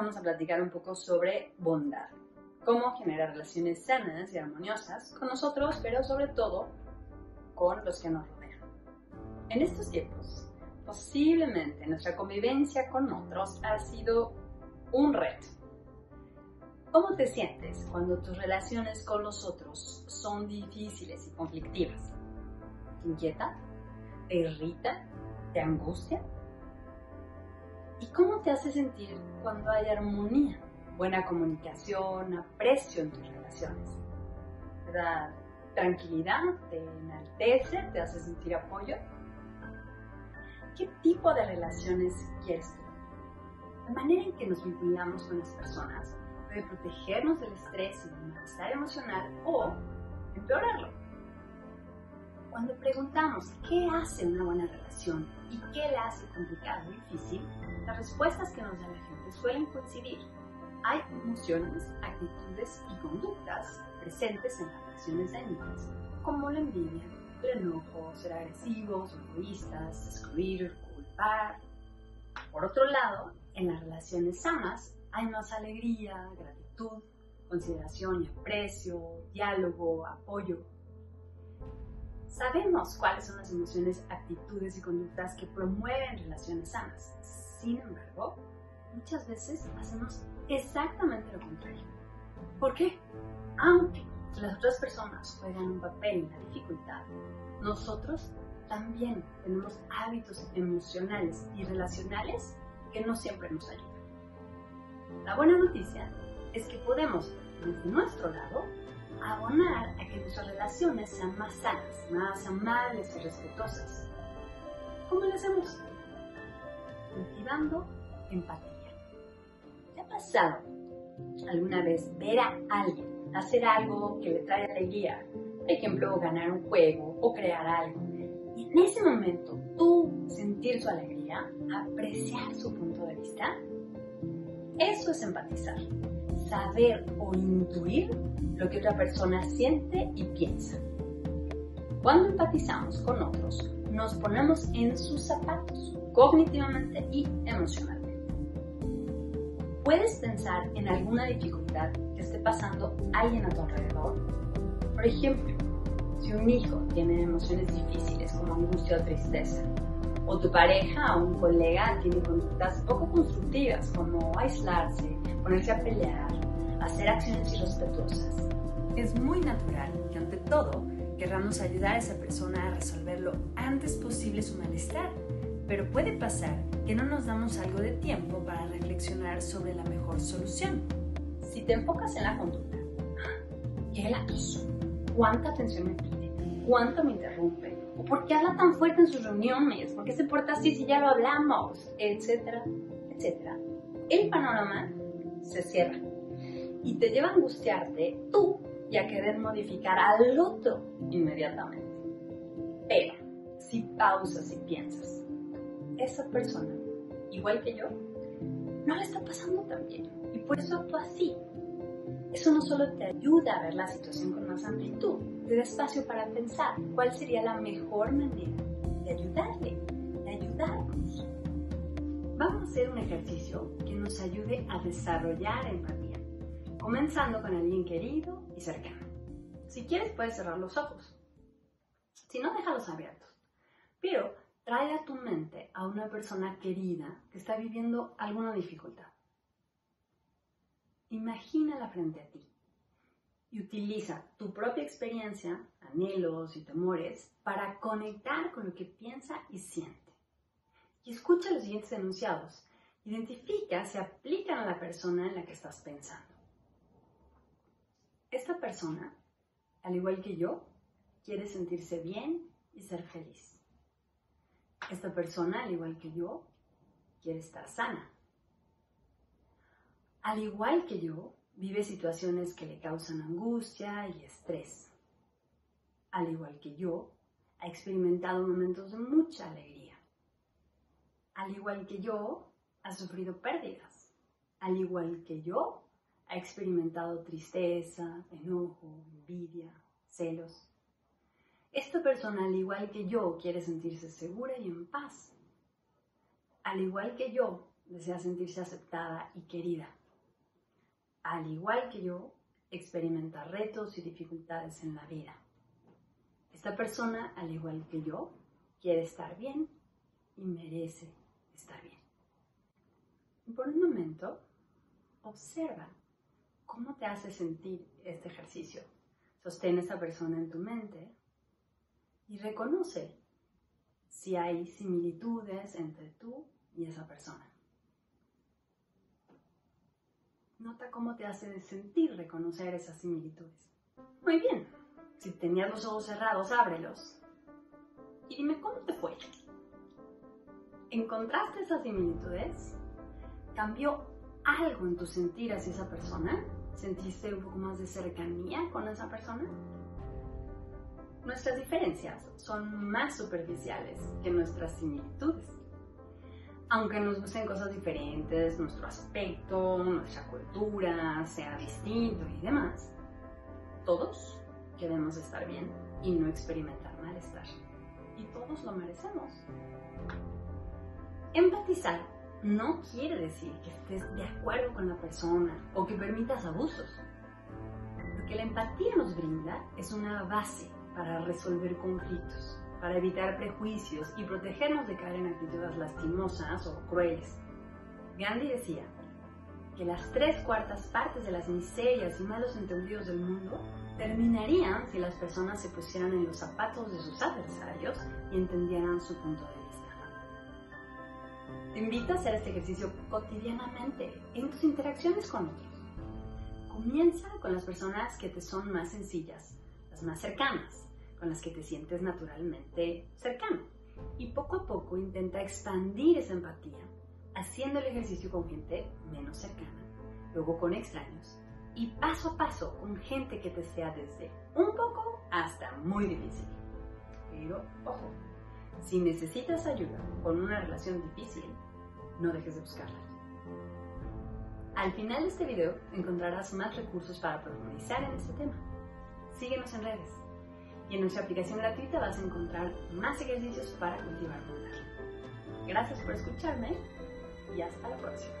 vamos a platicar un poco sobre bondad, cómo generar relaciones sanas y armoniosas con nosotros, pero sobre todo con los que nos rodean. En estos tiempos, posiblemente nuestra convivencia con otros ha sido un reto. ¿Cómo te sientes cuando tus relaciones con los otros son difíciles y conflictivas? ¿Te inquieta? ¿Te irrita? ¿Te angustia? ¿Y cómo te hace sentir cuando hay armonía, buena comunicación, aprecio en tus relaciones? ¿Te da tranquilidad? ¿Te enaltece? ¿Te hace sentir apoyo? ¿Qué tipo de relaciones quieres tener? La manera en que nos vinculamos con las personas puede protegernos del estrés y del malestar emocional o empeorarlo. Cuando preguntamos qué hace una buena relación y qué la hace complicada o difícil, las respuestas que nos da la gente suelen coincidir. Hay emociones, actitudes y conductas presentes en las relaciones dañinas, como la envidia, el enojo, ser agresivos, egoístas, excluir, culpar. Por otro lado, en las relaciones sanas hay más alegría, gratitud, consideración y aprecio, diálogo, apoyo. Sabemos cuáles son las emociones, actitudes y conductas que promueven relaciones sanas. Sin embargo, muchas veces hacemos exactamente lo contrario. ¿Por qué? Aunque las otras personas juegan un papel en la dificultad, nosotros también tenemos hábitos emocionales y relacionales que no siempre nos ayudan. La buena noticia es que podemos, desde nuestro lado, abonar a que nuestras relaciones sean más sanas, más amables y respetuosas. ¿Cómo lo hacemos? Cultivando empatía. ¿Te ha pasado alguna vez ver a alguien hacer algo que le trae alegría? Por ejemplo, ganar un juego o crear algo. Y en ese momento, tú sentir su alegría, apreciar su punto de vista. Eso es empatizar, saber o intuir lo que otra persona siente y piensa. Cuando empatizamos con otros, nos ponemos en sus zapatos, cognitivamente y emocionalmente. ¿Puedes pensar en alguna dificultad que esté pasando alguien a tu alrededor? Por ejemplo, si un hijo tiene emociones difíciles como angustia o tristeza, o tu pareja o un colega tiene conductas poco constructivas como aislarse, ponerse a pelear, hacer acciones irrespetuosas. Es muy natural que ante todo querramos ayudar a esa persona a resolver lo antes posible su malestar, pero puede pasar que no nos damos algo de tiempo para reflexionar sobre la mejor solución. Si te enfocas en la conducta, ¿qué la hizo? ¿Cuánta atención me pide? ¿Cuánto me interrumpe? ¿O por qué habla tan fuerte en sus reuniones? ¿Por qué se porta así si ya lo hablamos? Etcétera, etcétera. El panorama se cierra y te lleva a angustiarte tú y a querer modificar al otro inmediatamente. Pero si pausas y piensas, esa persona, igual que yo, no le está pasando tan bien y por eso actúa así. Eso no solo te ayuda a ver la situación con más amplitud, te da espacio para pensar cuál sería la mejor manera de ayudarle, de ayudarnos. Vamos a hacer un ejercicio que nos ayude a desarrollar empatía, comenzando con alguien querido y cercano. Si quieres, puedes cerrar los ojos. Si no, déjalos abiertos. Pero trae a tu mente a una persona querida que está viviendo alguna dificultad. Imagínala frente a ti y utiliza tu propia experiencia, anhelos y temores para conectar con lo que piensa y siente. Y escucha los siguientes enunciados. Identifica si aplican a la persona en la que estás pensando. Esta persona, al igual que yo, quiere sentirse bien y ser feliz. Esta persona, al igual que yo, quiere estar sana. Al igual que yo, vive situaciones que le causan angustia y estrés. Al igual que yo, ha experimentado momentos de mucha alegría. Al igual que yo, ha sufrido pérdidas. Al igual que yo, ha experimentado tristeza, enojo, envidia, celos. Esta persona, al igual que yo, quiere sentirse segura y en paz. Al igual que yo, desea sentirse aceptada y querida. Al igual que yo, experimenta retos y dificultades en la vida. Esta persona, al igual que yo, quiere estar bien y merece estar bien. Por un momento, observa cómo te hace sentir este ejercicio. Sostén a esa persona en tu mente y reconoce si hay similitudes entre tú y esa persona. Nota cómo te hace sentir reconocer esas similitudes. Muy bien, si tenías los ojos cerrados, ábrelos y dime cómo te fue. ¿Encontraste esas similitudes? ¿Cambió algo en tu sentir hacia esa persona? ¿Sentiste un poco más de cercanía con esa persona? Nuestras diferencias son más superficiales que nuestras similitudes. Aunque nos gusten cosas diferentes, nuestro aspecto, nuestra cultura sea distinto y demás, todos queremos estar bien y no experimentar malestar. Y todos lo merecemos. Empatizar no quiere decir que estés de acuerdo con la persona o que permitas abusos. Lo que la empatía nos brinda es una base para resolver conflictos, para evitar prejuicios y protegernos de caer en actitudes lastimosas o crueles. Gandhi decía que las 3/4 partes de las miserias y malos entendidos del mundo terminarían si las personas se pusieran en los zapatos de sus adversarios y entendieran su punto de vista. Te invito a hacer este ejercicio cotidianamente en tus interacciones con otros. Comienza con las personas que te son más sencillas, las más cercanas, con las que te sientes naturalmente cercano. Y poco a poco intenta expandir esa empatía, haciendo el ejercicio con gente menos cercana, luego con extraños, y paso a paso con gente que te sea desde un poco hasta muy difícil. Pero, ojo, si necesitas ayuda con una relación difícil, no dejes de buscarla. Al final de este video encontrarás más recursos para profundizar en este tema. Síguenos en redes. Y en nuestra aplicación gratuita vas a encontrar más ejercicios para cultivar tu dar. Gracias por escucharme y hasta la próxima.